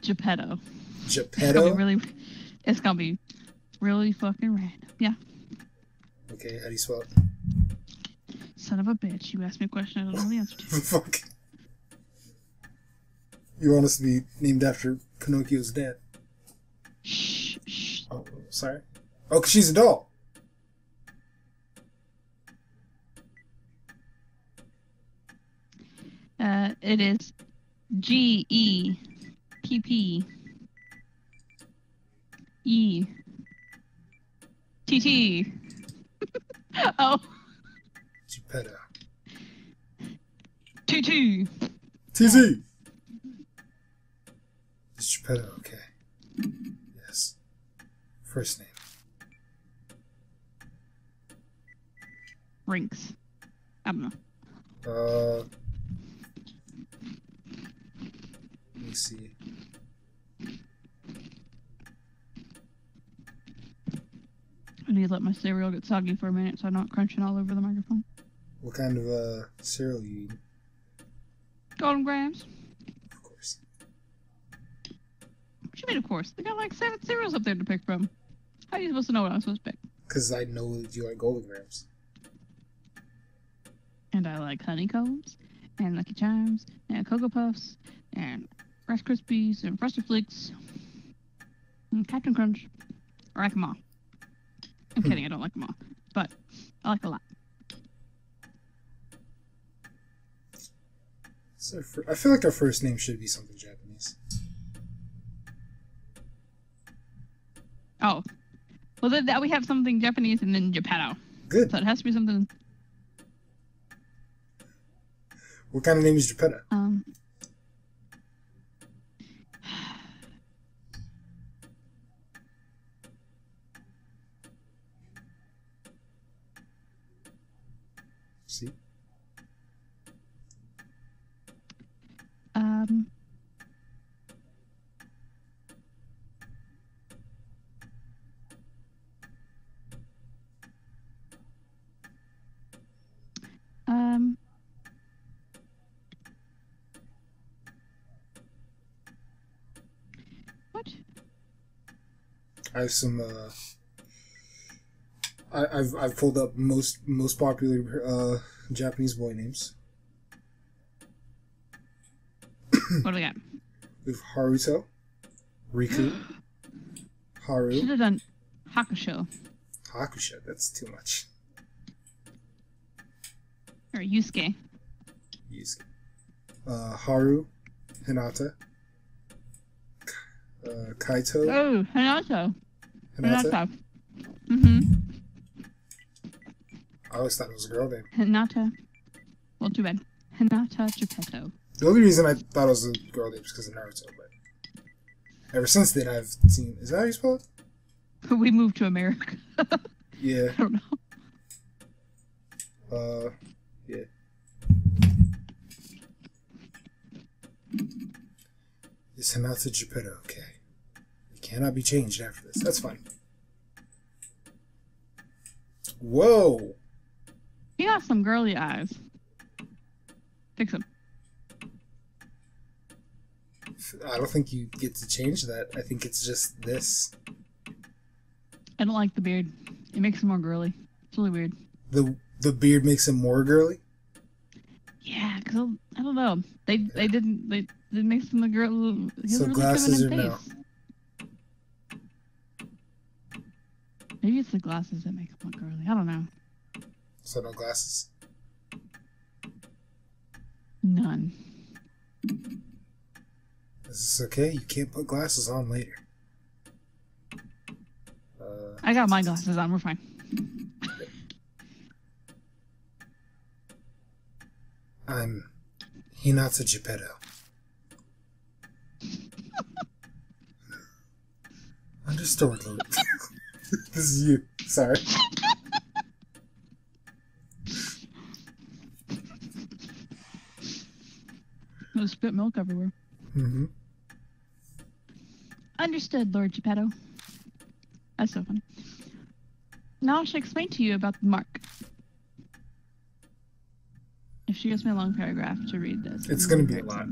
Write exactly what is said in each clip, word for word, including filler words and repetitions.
Geppetto. Geppetto? It's gonna be really, it's gonna be really fucking random. Yeah. Okay, how do you spell it? Son of a bitch, you asked me a question I don't know the answer to. Fuck. You want us to be named after Pinocchio's dad? Shh, shh. Oh, sorry. Oh, because she's a doll. Uh, it is G E P P E T T. Oh. Geppetto. T T. T T. It's Geppetto. Okay. Yes. First name. Rinks. I don't know. Uh. Let me see. I need to let my cereal get soggy for a minute so I'm not crunching all over the microphone. What kind of uh, cereal do you eat? Golden Grahams. Of course. What you mean, of course? They got like seven cereals up there to pick from. How are you supposed to know what I'm supposed to pick? Because I know that you like Golden Grahams. And I like Honeycombs, and Lucky Charms, and Cocoa Puffs, and Rice Krispies, and Frosted Flakes, and Captain Crunch. I like them all. I'm kidding, I don't like them all, but I like a lot. So for, I feel like our first name should be something Japanese. Oh. Well, then that we have something Japanese and then Geppetto. Good. So it has to be something... What kind of name is Geppetto? Um... See? Um. Um. What? I have some, uh... I, I've I've pulled up most most popular uh, Japanese boy names. What do we got? We've Haruto, Riku, Haru. Should have done Hakusho. Hakusho, that's too much. Or Yusuke. Yusuke. Uh, Haru, Hinata, uh, Kaito. Oh, Hinata. Hinata. Hinata. Mm-hmm. I always thought it was a girl name. Hinata. Well, too bad. Hinata Geppetto. The only reason I thought it was a girl name is because of Naruto, but... Ever since then, I've seen... Is that how you spell it? We moved to America. Yeah. I don't know. Uh, yeah. It's Hinata Geppetto, okay. It cannot be changed after this. That's fine. Whoa! He got some girly eyes. Fix him. I don't think you get to change that. I think it's just this. I don't like the beard. It makes him more girly. It's really weird. The the beard makes him more girly? Yeah, because I don't know. They yeah. they didn't they it makes him a girl. So really glasses or no? Maybe it's the glasses that make him look girly. I don't know. So no glasses? None. Is this okay? You can't put glasses on later. Uh, I got my glasses on. We're fine. Okay. I'm Hinata Geppetto. Understood. This is you. Sorry. There's spit milk everywhere. Mm-hmm. Understood, Lord Geppetto. That's so funny. Now I should explain to you about the mark. If she gives me a long paragraph to read this... It's gonna be a lot.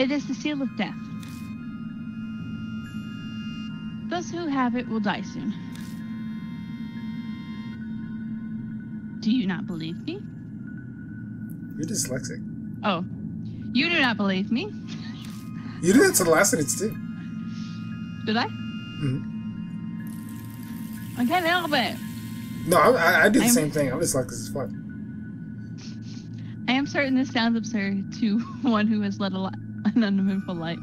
It is the seal of death. Those who have it will die soon. Do you not believe me? You're dyslexic. Oh. You do not believe me. You did that to the last sentence, too. Did I? Mm-hmm. I can't help it. No, I, I did the I'm, same thing. I'm dyslexic as fuck. I am certain this sounds absurd to one who has led a li an uneventful life.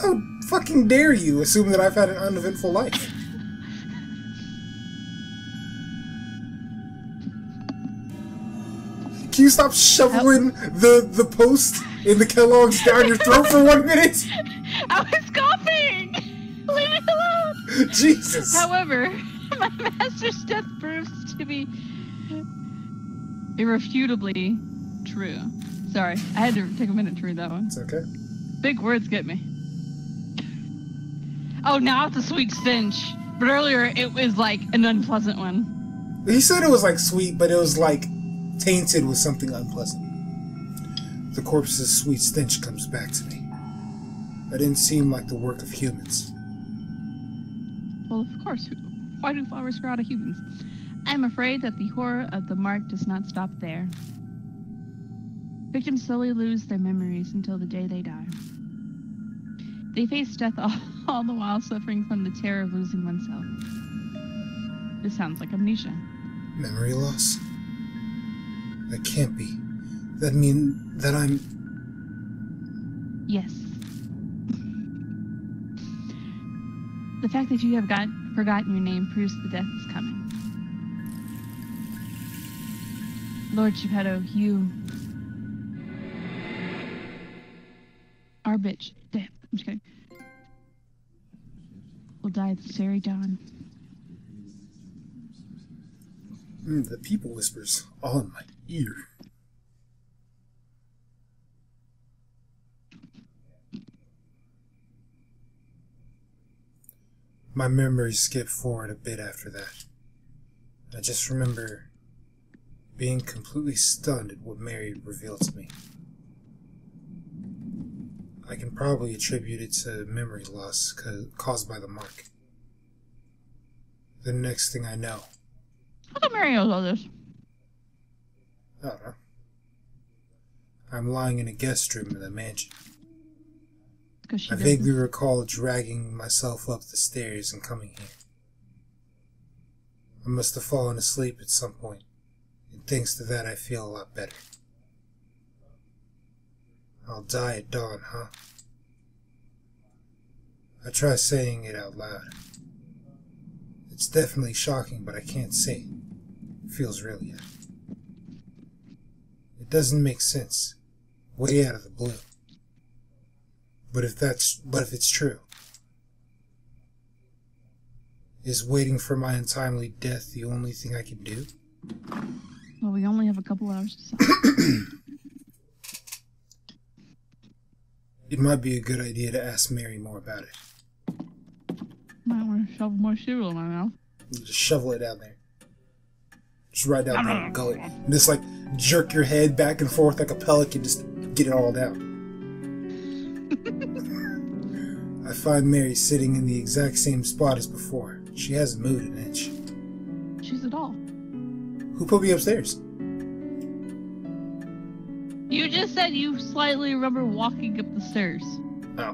How fucking dare you assume that I've had an uneventful life? Can you stop shoveling oh. the, the post in the Kellogg's down your throat for one minute? I was coughing! Leave me alone! Jesus! However, my master's death proves to be irrefutably true. Sorry, I had to take a minute to read that one. It's okay. Big words get me. Oh, now it's a sweet stench. But earlier, it was like an unpleasant one. He said it was like sweet, but it was like tainted with something unpleasant. The corpse's sweet stench comes back to me. That didn't seem like the work of humans. Well, of course. Why do flowers grow out of humans? I'm afraid that the horror of the mark does not stop there. Victims slowly lose their memories until the day they die. They face death all, all the while suffering from the terror of losing oneself. This sounds like amnesia. Memory loss? That can't be. That mean that I'm... Yes. The fact that you have got, forgotten your name proves the death is coming. Lord Geppetto, you... Our bitch. Damn. I'm just kidding. We'll die this very dawn. Mm, the people whispers all in my ear. My memories skip forward a bit after that. I just remember being completely stunned at what Mary revealed to me. I can probably attribute it to memory loss caused by the mark. The next thing I know... How come Mary knows all this? I don't know. I'm lying in a guest room in the mansion. I doesn't. vaguely recall dragging myself up the stairs and coming here. I must have fallen asleep at some point, and thanks to that I feel a lot better. I'll die at dawn, huh? I try saying it out loud. It's definitely shocking, but I can't say it. It feels real yet. It doesn't make sense. Way out of the blue. But if that's, but if it's true, is waiting for my untimely death the only thing I can do? Well, we only have a couple hours to stop. It might be a good idea to ask Mary more about it. Might want to shovel more cereal in my mouth. Just shovel it down there. Just right down there and gullet. And just like jerk your head back and forth like a pelican, just get it all down. I find Mary sitting in the exact same spot as before. She hasn't moved an inch. She's a doll. Who put me upstairs? You just said you slightly remember walking up the stairs. Oh.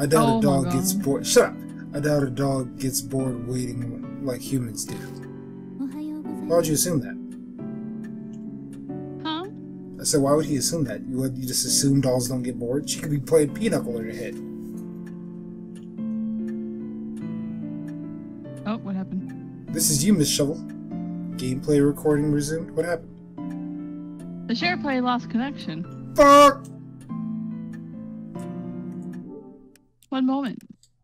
I doubt oh a dog gets bored. Shut up. I doubt a dog gets bored waiting like humans do. Why would you assume that? Huh? I said, why would he assume that? You you just assume dolls don't get bored? She could be playing pinochle in her head. Oh, what happened? This is you, Miss Shovel. Gameplay recording resumed. What happened? The share play lost connection. Fuck! One moment,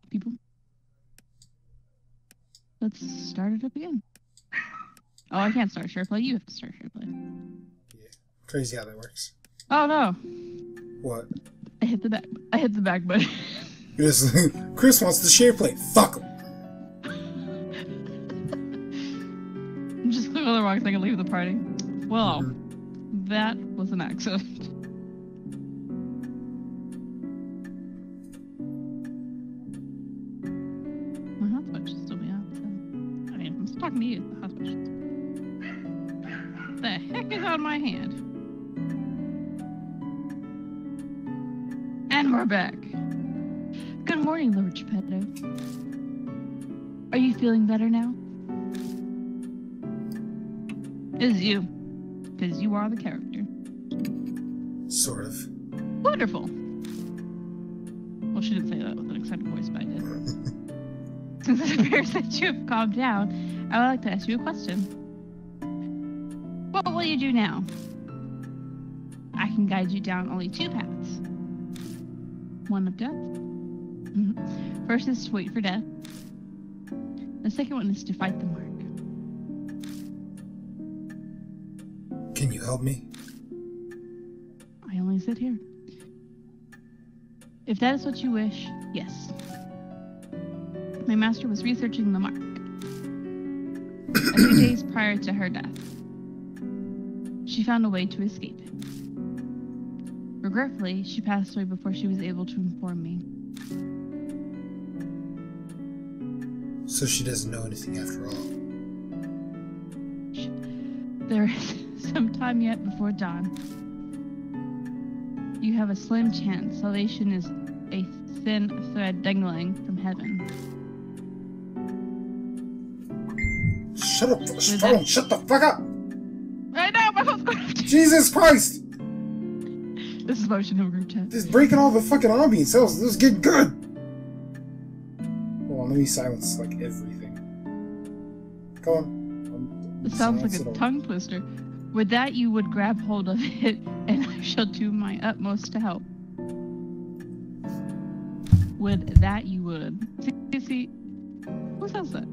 people. Let's start it up again. Oh, I can't start share play. You have to start share play. Yeah, crazy how that works. Oh no! What? I hit the back. I hit the back button. Chris wants the share play. Fuck him. I'm just clicking on the wrong thing and leave the party. Well. Mm-hmm. That was an accident. me at the hospital. The heck is on my hand? And we're back. Good morning, Lord Geppetto. Are you feeling better now? It's you, because you are the character. Sort of. Wonderful. Well, she didn't say that with an excited voice, but I did. Since it appears that you have calmed down, I would like to ask you a question. What will you do now? I can guide you down only two paths. One of death. First is to wait for death. The second one is to fight the mark. Can you help me? I only sit here. If that is what you wish, yes. My master was researching the mark a few days prior to her death. She found a way to escape it. Regretfully, she passed away before she was able to inform me. So she doesn't know anything after all. There is some time yet before dawn. You have a slim chance. Salvation is a thin thread dangling from heaven. Shut up! Shut up! That... Shut the fuck up! I know, my phone's going off. Jesus Christ! This is motion in group chat. This is breaking all the fucking ambience. This is getting good. Hold on, let me silence like everything. Come on. This sounds like a tongue twister. With that, you would grab hold of it, and I shall do my utmost to help. With that, you would. See, see, who says that?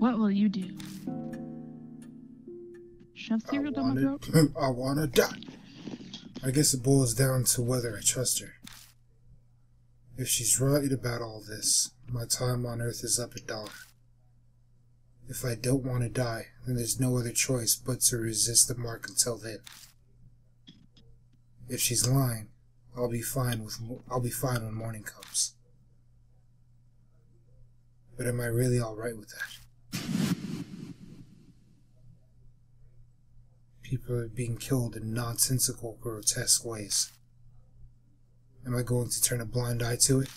What will you do? Shove cereal down my throat? I wanna die. I guess it boils down to whether I trust her. If she's right about all this, my time on Earth is up at dawn. If I don't want to die, then there's no other choice but to resist the mark until then. If she's lying, I'll be fine with I'll be fine when morning comes. But am I really all right with that? People are being killed in nonsensical, grotesque ways. Am I going to turn a blind eye to it?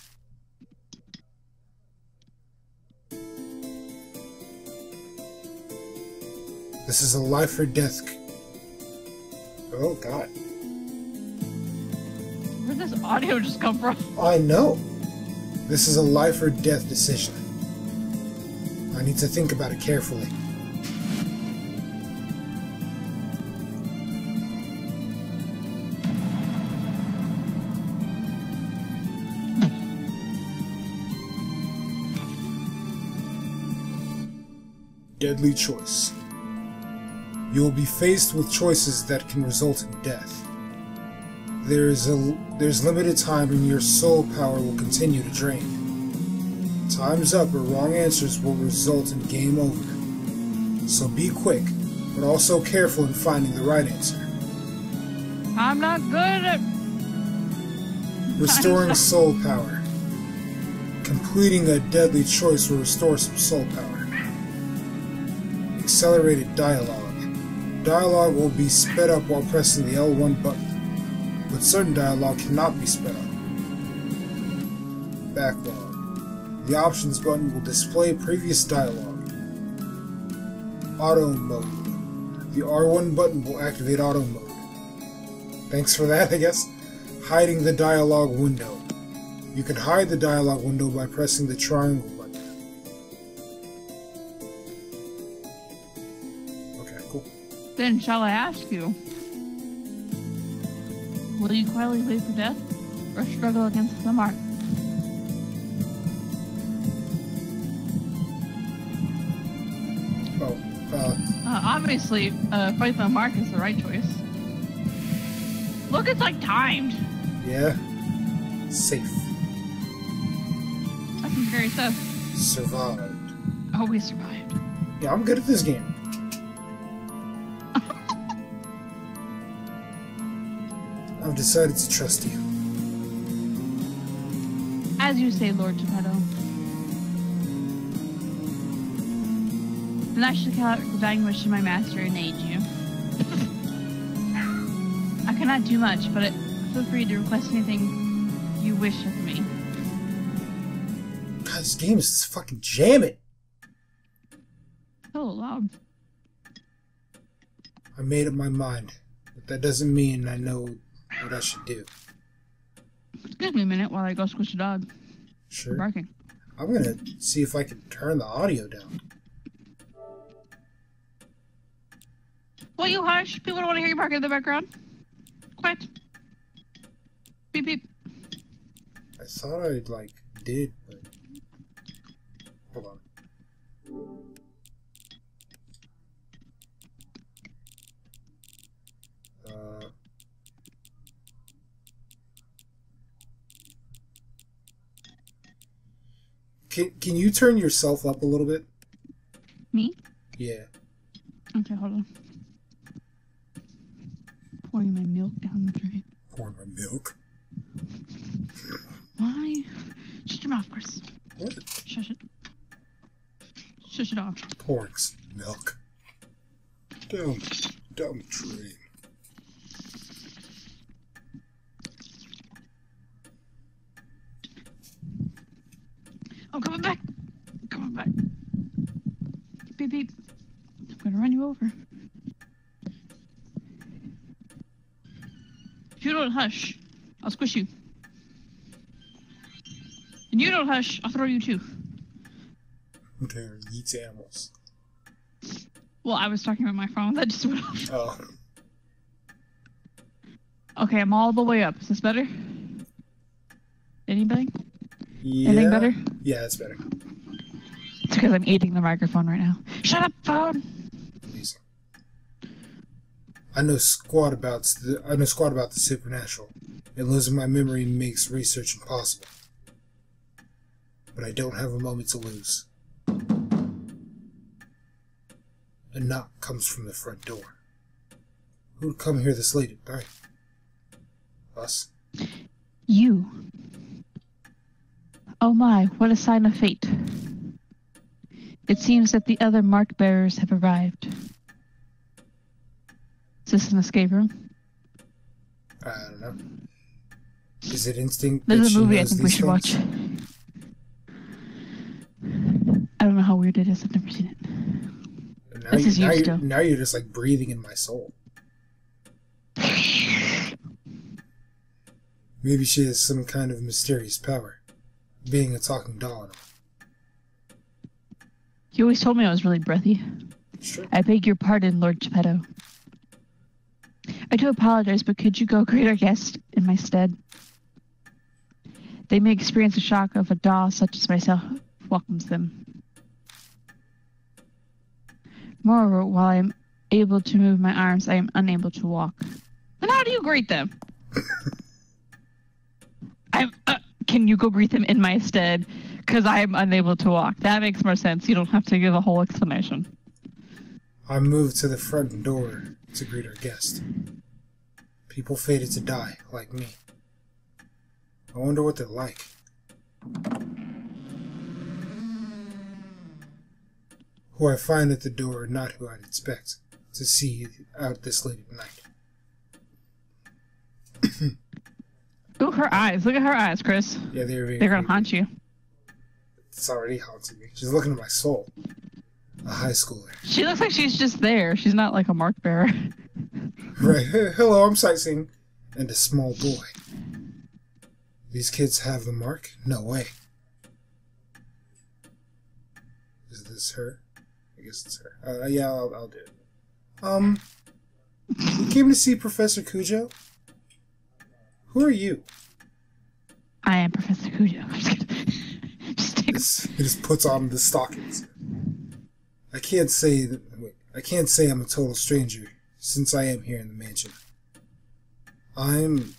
This is a life or death. Oh God! Where did this audio just come from? I know. This is a life or death decision. I need to think about it carefully. Deadly choice. You will be faced with choices that can result in death. There is a there's limited time and your soul power will continue to drain. Time's up or wrong answers will result in game over. So be quick, but also careful in finding the right answer. I'm not good at... Restoring soul power. Completing a deadly choice will restore some soul power. Accelerated dialogue. Dialogue will be sped up while pressing the L one button, but certain dialogue cannot be sped up. Backlog. The options button will display previous dialogue. Auto mode. The R one button will activate auto mode. Thanks for that, I guess. Hiding the dialogue window. You can hide the dialogue window by pressing the triangle. Then shall I ask you, will you quietly wait for death, or struggle against the mark? Oh, uh... uh obviously, uh, fight the mark is the right choice. Look, it's like timed! Yeah. Safe. That's some scary stuff. Survived. Oh, we survived. Yeah, I'm good at this game. I've decided to trust you. As you say, Lord Geppetto. I'm actually dying wish to my master and aid you. I cannot do much, but it, feel free to request anything you wish of me. God, this game is fucking jamming. So loud. I made up my mind, but that doesn't mean I know what I should do. Excuse me a minute while I go squish a dog. Sure. I'm barking. I'm gonna see if I can turn the audio down. What, you hush? People don't want to hear you barking in the background. Quiet. Beep beep. I thought I like did, but hold on. Uh. Can Can you turn yourself up a little bit? Me? Yeah. Okay, hold on. Pouring my milk down the drain. Pouring my milk? Why? Shut your mouth first. What? Shush it. Shush it off. Pouring milk. Down, down the drain. I'm coming back. I'm coming back. Beep, beep. I'm gonna run you over. If you don't hush, I'll squish you. And you don't hush, I'll throw you too. There, eats animals. Well, I was talking about my phone, that just went off. Oh. Okay, I'm all the way up. Is this better? Anybody? Yeah. Anything better? Yeah, that's better. It's because I'm eating the microphone right now. Shut up, phone! Amazing. I know squat about the, I know squat about the supernatural, and losing my memory makes research impossible. But I don't have a moment to lose. A knock comes from the front door. Who'd come here this late at night? Us. You. Oh my, what a sign of fate. It seems that the other mark bearers have arrived. Is this an escape room? I don't know. Is it instinct? There's a movie I think we should watch. I don't know how weird it is. I've never seen it. Now, this you, is now, you you're, now you're just like breathing in my soul. Maybe she has some kind of mysterious power. Being a talking doll. You always told me I was really breathy. Sure. I beg your pardon, Lord Geppetto. I do apologize, but could you go greet our guest in my stead? They may experience the shock of a doll such as myself welcomes them. Moreover, while I am able to move my arms, I am unable to walk. Then how do you greet them? I'm, uh, can you go greet them in my stead? Because I am unable to walk. That makes more sense. You don't have to give a whole explanation. I moved to the front door to greet our guest. People fated to die, like me. I wonder what they're like. Who I find at the door are not who I'd expect to see out this late at night. Ooh, her eyes. Look at her eyes, Chris. Yeah, they're very They're gonna creepy. Haunt you. It's already haunting me. She's looking at my soul. A high schooler. She looks like she's just there. She's not like a mark bearer. Right. Hello, I'm sightseeing. And a small boy. These kids have the mark? No way. Is this her? I guess it's her. Uh, yeah, I'll, I'll do it. Um, you came to see Professor Kujo? Who are you? I am Professor Kujo. I'm just kidding. Just take this, he just puts on the stockings. I can't say that, wait, I can't say I'm a total stranger, since I am here in the mansion. I'm...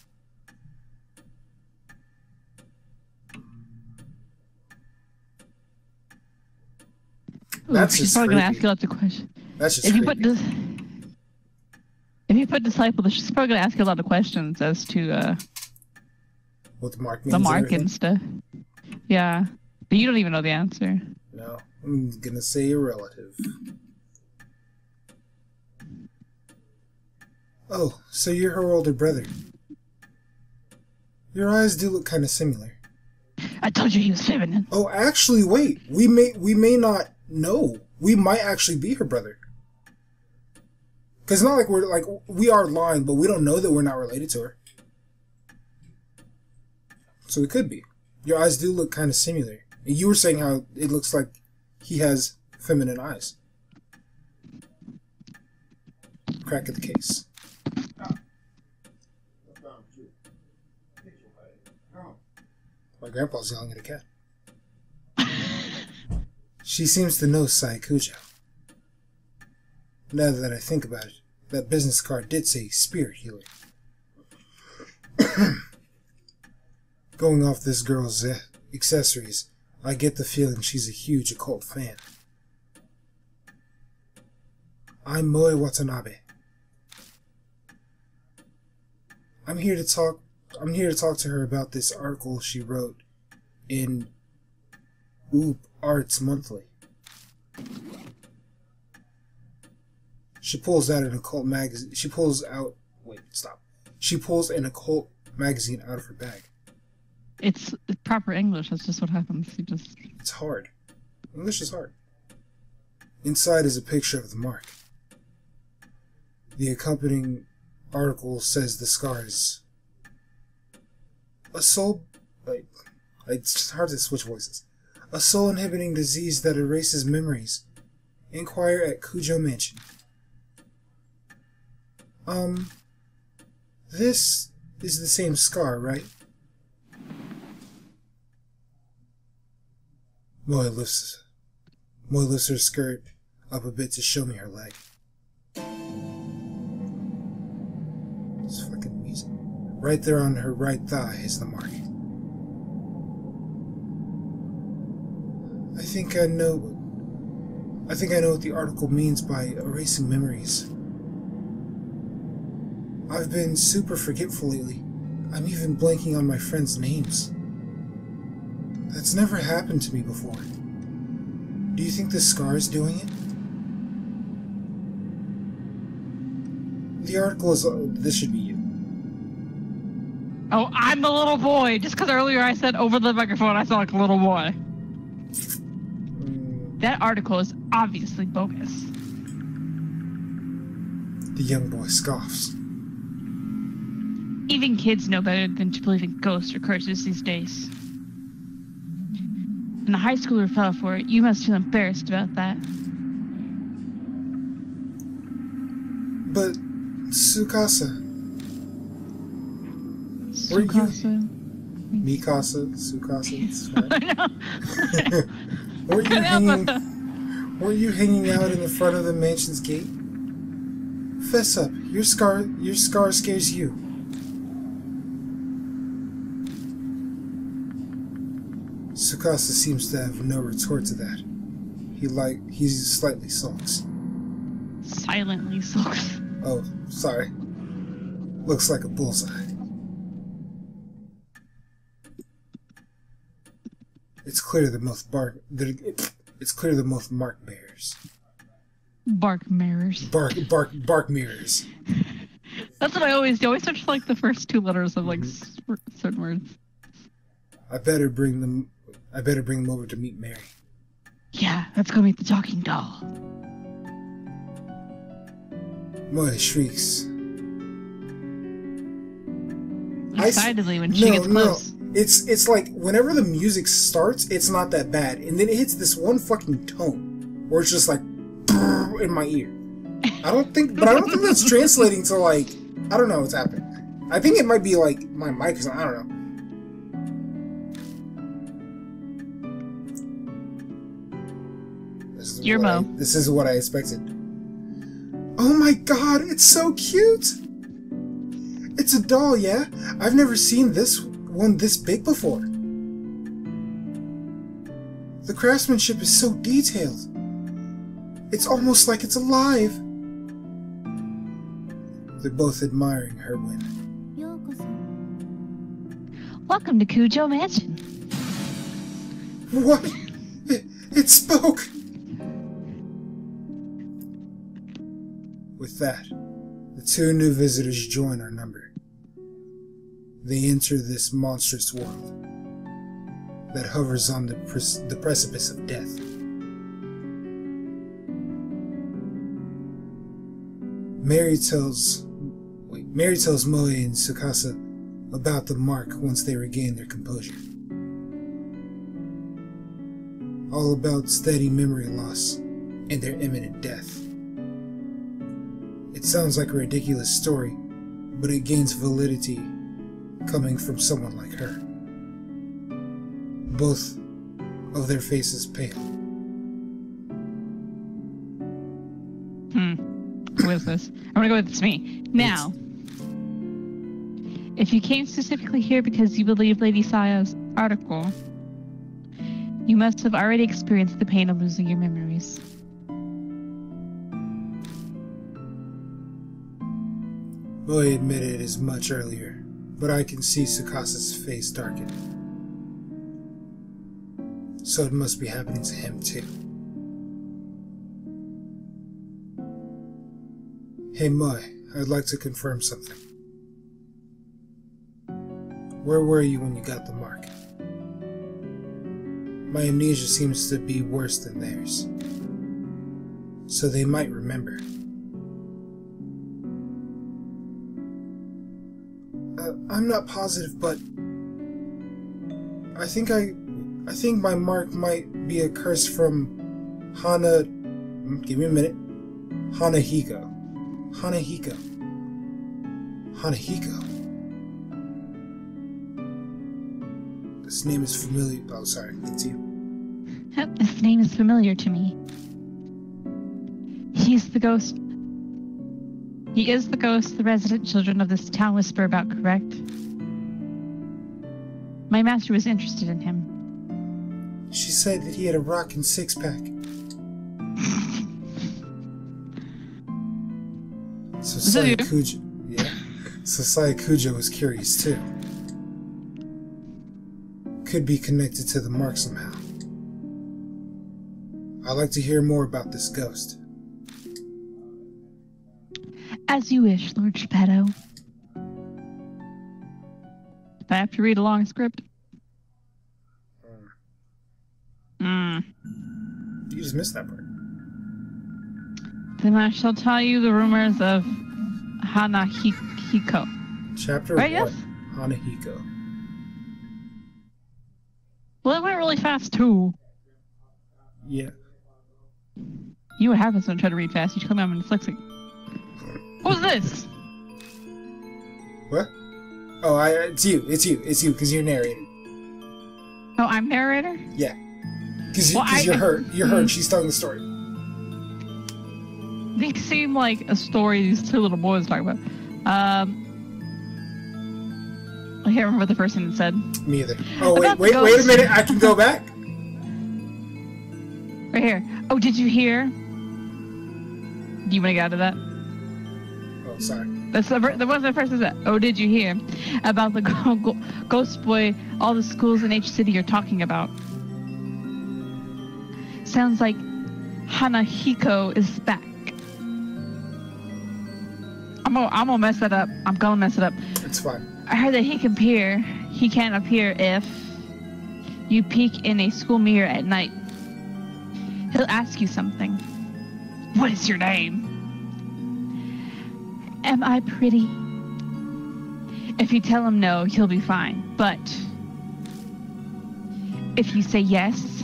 Ooh, that's she's just probably going to ask you lots of questions. That's just if you, put dis if you put disciple, she's probably going to ask you a lot of questions as to uh, what the mark means. The mark and stuff. Yeah. But you don't even know the answer. No. I'm gonna say a relative. Oh, so you're her older brother. Your eyes do look kind of similar. I told you he was feminine. Oh, actually, wait. We may we may not know. We might actually be her brother. Because it's not like we're, like, we are lying, but we don't know that we're not related to her. So it could be. Your eyes do look kind of similar. And you were saying how it looks like he has feminine eyes. Crack of the case. My grandpa's yelling at a cat. She seems to know Sai Kujo. Now that I think about it, that business card did say spirit healer. Going off this girl's uh, accessories, I get the feeling she's a huge occult fan. I'm Moe Watanabe. I'm here to talk I'm here to talk to her about this article she wrote in Oops Arts Monthly. She pulls out an occult magazine. She pulls out. Wait, stop. She pulls an occult magazine out of her bag. It's proper English. That's just what happens. You just. It's hard. English is hard. Inside is a picture of the mark. The accompanying article says the scar is a soul. Like, it's just hard to switch voices. A soul inhibiting disease that erases memories. Inquire at Kujo Mansion. Um, this is the same scar, right? Moe lifts, Moe lifts her skirt up a bit to show me her leg. It's fucking music. Right there on her right thigh is the mark. I think I know. I think I know what the article means by erasing memories. I've been super forgetful lately. I'm even blanking on my friends' names. That's never happened to me before. Do you think the scar is doing it? The article is... Uh, this should be you. Oh, I'm the little boy! Just because earlier I said over the microphone I sound like a little boy. Mm. That article is obviously bogus. The young boy scoffs. Even kids know better than to believe in ghosts or curses these days. And the high schooler fell for it. You must feel embarrassed about that. But, Tsukasa... Tsukasa? Mikasa, Tsukasa, Tsukasa. Were you hanging... Were you hanging out in the front of the mansion's gate? Fess up. Your scar... Your scar scares you. Tsukasa seems to have no retort to that. He like he slightly sulks. Silently sulks. Oh, sorry. Looks like a bullseye. It's clear the mouth bark. It's clear the mouth mark bears. Bark mirrors. Bark bark bark mirrors. That's what I always do. I always search like the first two letters of like mm-hmm. certain words. I better bring them. I better bring them over to meet Mary. Yeah, let's go meet the talking doll. Moe shrieks. Excitedly when she no, gets close. No. It's it's like whenever the music starts, it's not that bad, and then it hits this one fucking tone where it's just like in my ear. I don't think, but I don't think that's translating to like I don't know what's happening. I think it might be like my mic or something. I don't know. Your Mo. I, this is what I expected. Oh my god, it's so cute! It's a doll, yeah? I've never seen this one this big before. The craftsmanship is so detailed. It's almost like it's alive. They're both admiring her win. Welcome to Kujo Mansion. What? It, it spoke! With that, The two new visitors join our number. They enter this monstrous world that hovers on the, pre the precipice of death. Mary tells, wait, Mary tells Moe and Tsukasa about the mark once they regain their composure. All about steady memory loss and their imminent death. It sounds like a ridiculous story, but it gains validity coming from someone like her. Both of their faces pale. Hmm. What is this? I'm gonna go with it's me. Now, it's... if you came specifically here because you believed Lady Saya's article, you must have already experienced the pain of losing your memories. Well, I admitted it as much earlier, but I can see Tsukasa's face darken. So it must be happening to him too. Hey Moe, I'd like to confirm something. Where were you when you got the mark? My amnesia seems to be worse than theirs, so they might remember. Uh, I'm not positive, but I think I, I think my mark might be a curse from Hana. Give me a minute. Hanahiko. Hanahiko. Hanahiko. This name is familiar. Oh, sorry. It's you. This name is familiar to me. He's the ghost. He is the ghost the resident children of this town whisper about, correct? My master was interested in him. She said that he had a rockin' six-pack. So Saya Kujo... Yeah. So Saya Kujo was curious, too. Could be connected to the mark somehow. I'd like to hear more about this ghost. As you wish, Lord Geppetto. If I have to read a long script. Mm. You just missed that part. Then I shall tell you the rumors of Hanahiko. Chapter right, one. Yes? Hanahiko. Well, it went really fast, too. Yeah. You know what happens when I try to read fast. You tell me I'm dyslexic. Who's this? What? Oh, I, it's you. It's you. It's you, because you're narrator. Oh, I'm narrator? Yeah. Because you, well, you're her. You're her, and she's telling the story. They seem like a story these two little boys talk about. Um... I can't remember what the person said. Me either. Oh, wait, wait, wait a minute. I can go back. Right here. Oh, did you hear? Do you want to get out of that? Oh, sorry. That's the, that was the person that. Oh, did you hear about the go go ghost boy all the schools in H City are talking about? Sounds like Hanahiko is back. I'm gonna, I'm gonna mess that up. I'm gonna mess it up. It's fine. I heard that he can appear. He can't appear if you peek in a school mirror at night. He'll ask you something. What is your name? Am I pretty? If you tell him no, he'll be fine. But if you say yes,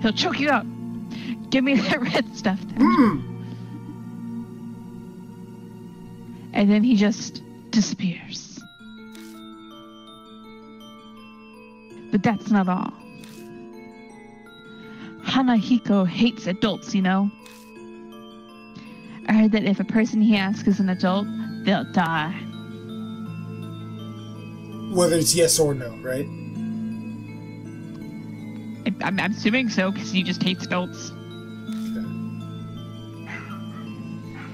he'll choke you up. Give me that red stuff. Mm. And then he just disappears. But that's not all. Hanahiko hates adults, you know? I heard that if a person he asks is an adult, they'll die. Whether it's yes or no, right? I'm, I'm assuming so, because he just hates adults. Okay.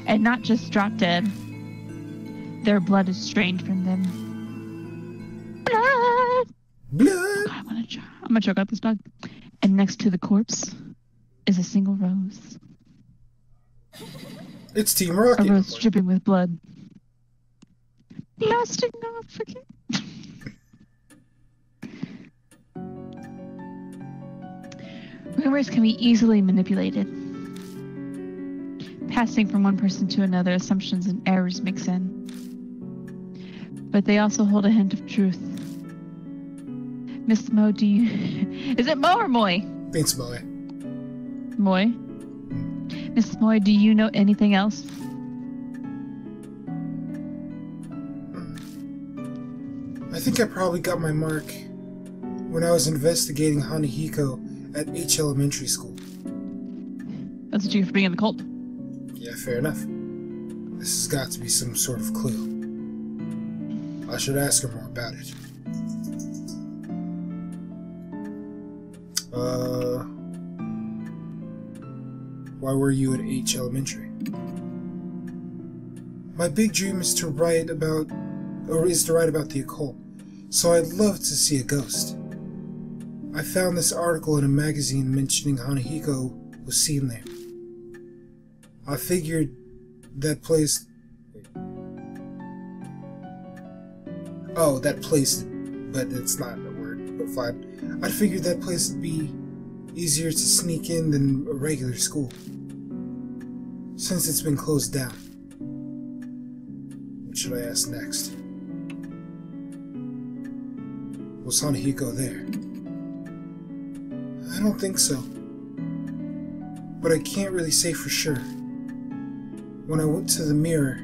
And not just drop dead. Their blood is strained from them. Blood! Blood! God, I'm gonna choke out this dog. And next to the corpse is a single rose. It's Team Rocket. Everyone's dripping with blood. Blasting off again. Rumors can be easily manipulated. Passing from one person to another, assumptions and errors mix in. But they also hold a hint of truth. Miss Moe, do you... Is it Moe or Moe? It's Moe. Moe? Miss Moe, do you know anything else? I think I probably got my mark when I was investigating Hanahiko at H Elementary School. That's what you get for being in the cult. Yeah, fair enough. This has got to be some sort of clue. I should ask her more about it. Uh, why were you at H Elementary? My big dream is to write about, or is to write about the occult, so I'd love to see a ghost. I found this article in a magazine mentioning Hanahiko was seen there. I figured that place... Oh, that place, but it's not a word, but fine. I figured that place would be easier to sneak in than a regular school, since it's been closed down. What should I ask next? Was Hanahiko there? I don't think so, but I can't really say for sure. When I went to the mirror,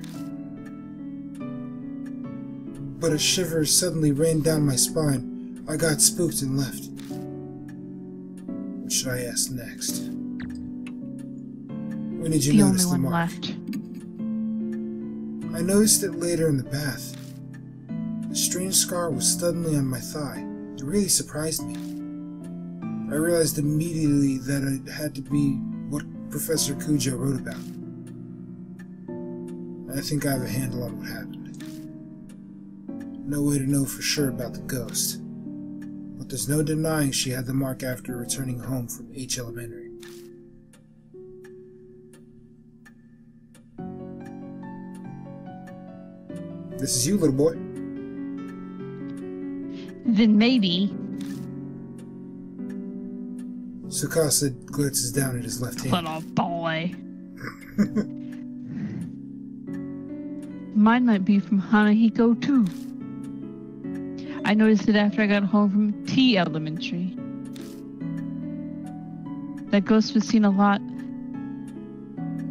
but a shiver suddenly ran down my spine. I got spooked and left. What should I ask next? When did you notice the mark? The only one left. I noticed it later in the bath. The strange scar was suddenly on my thigh. It really surprised me. I realized immediately that it had to be what Professor Kujo wrote about. I think I have a handle on what happened. No way to know for sure about the ghost. There's no denying she had the mark after returning home from H Elementary. This is you, little boy. Then maybe... Tsukasa glances down at his left hand. Little boy. Mine might be from Hanahiko, too. I noticed it after I got home from T Elementary. That ghost was seen a lot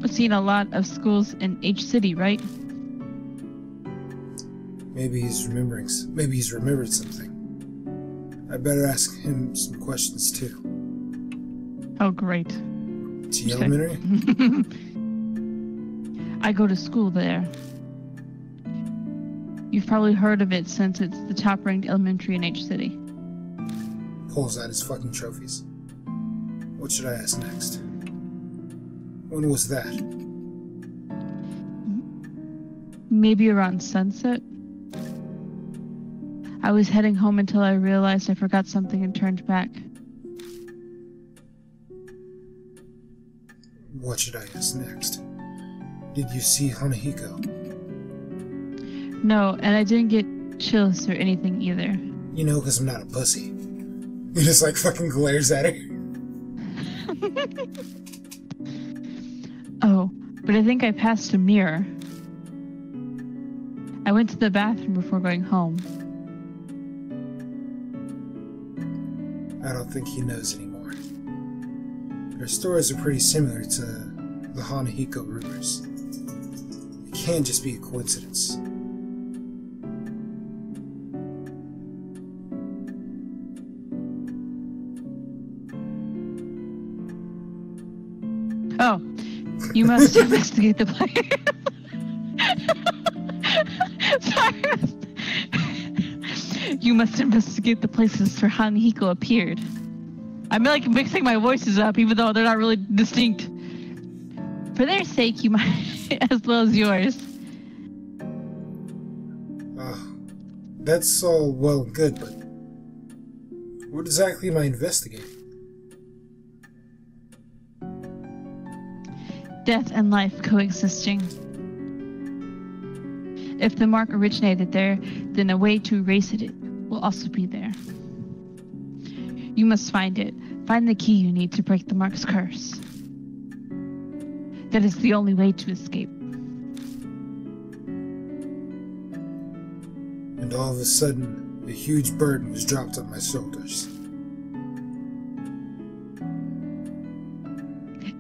was seen a lot of schools in H City, right? Maybe he's remembering maybe he's remembered something. I better ask him some questions too. Oh great. T okay. Elementary? I go to school there. You've probably heard of it since it's the top-ranked elementary in H City. Pulls out his fucking trophies. What should I ask next? When was that? Maybe around sunset. I was heading home until I realized I forgot something and turned back. What should I ask next? Did you see Hanahiko? No, and I didn't get chills or anything either. You know, because I'm not a pussy. He just, like, fucking glares at her. Oh, but I think I passed a mirror. I went to the bathroom before going home. I don't think he knows anymore. Their stories are pretty similar to the Hanahiko rumors. It can't just be a coincidence. Oh, you must investigate the place. Sorry. You must investigate the places where Hanahiko appeared. I'm like mixing my voices up, even though they're not really distinct. For their sake, you might, as well as yours. Uh, that's all well and good, but what exactly am I investigating? death and life coexisting. If the mark originated there, then a way to erase it will also be there. You must find it. Find the key you need to break the mark's curse. That is the only way to escape. And all of a sudden, a huge burden was dropped on my shoulders.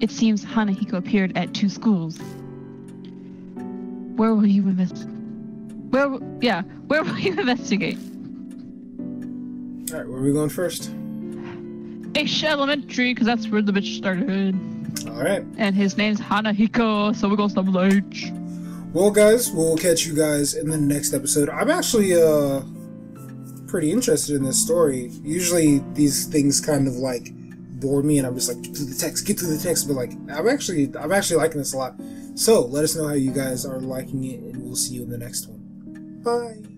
It seems Hanahiko appeared at two schools. Where will you invest? Where, yeah, where will you investigate? Alright, where are we going first? H Elementary, because that's where the bitch started. Alright. And his name's Hanahiko, so we're gonna stop with H. Well, guys, we'll catch you guys in the next episode. I'm actually uh pretty interested in this story. Usually these things kind of like bore me and I'm just like, get through the text, get through the text, but like I'm actually I'm actually liking this a lot. So let us know how you guys are liking it and we'll see you in the next one. Bye.